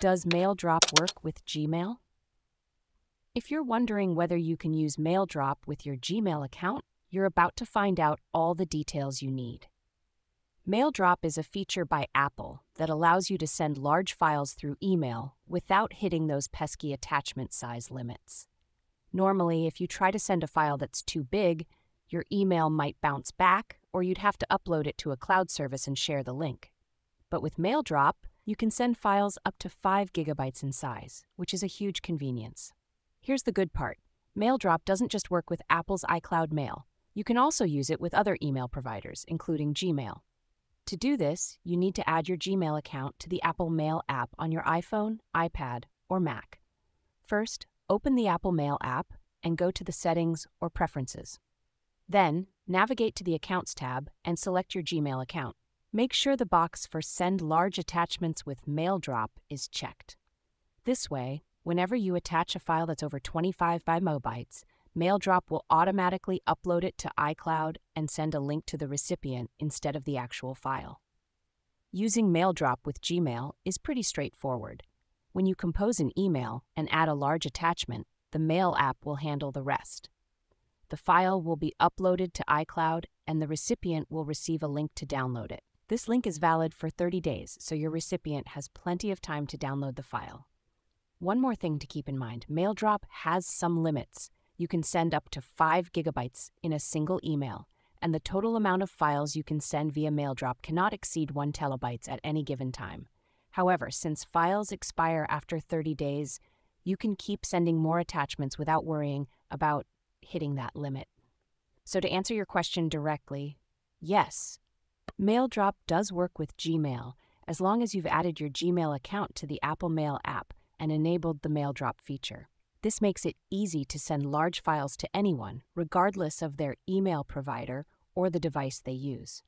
Does Mail Drop work with Gmail? If you're wondering whether you can use Mail Drop with your Gmail account, you're about to find out all the details you need. Mail Drop is a feature by Apple that allows you to send large files through email without hitting those pesky attachment size limits. Normally, if you try to send a file that's too big, your email might bounce back, or you'd have to upload it to a cloud service and share the link. But with Mail Drop, you can send files up to 5 gigabytes in size, which is a huge convenience. Here's the good part. Mail Drop doesn't just work with Apple's iCloud Mail. You can also use it with other email providers, including Gmail. To do this, you need to add your Gmail account to the Apple Mail app on your iPhone, iPad, or Mac. First, open the Apple Mail app and go to the Settings or Preferences. Then, navigate to the Accounts tab and select your Gmail account. Make sure the box for Send Large Attachments with Mail Drop is checked. This way, whenever you attach a file that's over 25 MB, Mail Drop will automatically upload it to iCloud and send a link to the recipient instead of the actual file. Using Mail Drop with Gmail is pretty straightforward. When you compose an email and add a large attachment, the Mail app will handle the rest. The file will be uploaded to iCloud and the recipient will receive a link to download it. This link is valid for 30 days, so your recipient has plenty of time to download the file. One more thing to keep in mind, Mail Drop has some limits. You can send up to 5 gigabytes in a single email, and the total amount of files you can send via Mail Drop cannot exceed 1 terabyte at any given time. However, since files expire after 30 days, you can keep sending more attachments without worrying about hitting that limit. So to answer your question directly, yes, Mail Drop does work with Gmail as long as you've added your Gmail account to the Apple Mail app and enabled the Mail Drop feature. This makes it easy to send large files to anyone, regardless of their email provider or the device they use.